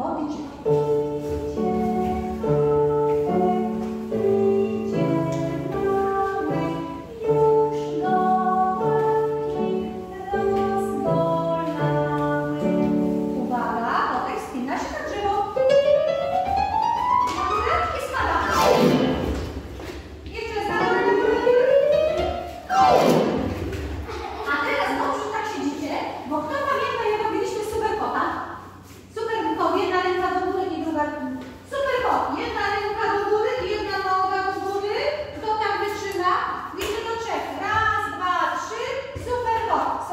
modlić.